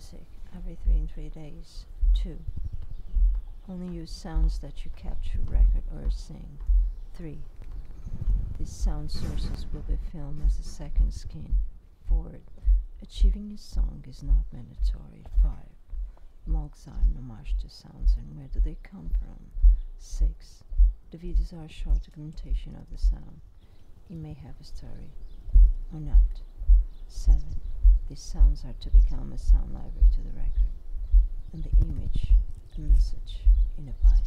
music every 3 and 3 days. 2. Only use sounds that you capture, record, or sing. 3. These sound sources will be filmed as a second skin. 4. Achieving your song is not mandatory. 5. Mocks are an homage to sounds and where do they come from. 6. The videos are a short documentation of the sound. It may have a story or not. 7. These sounds are to become a sound library to the record, and the image, a message in a body.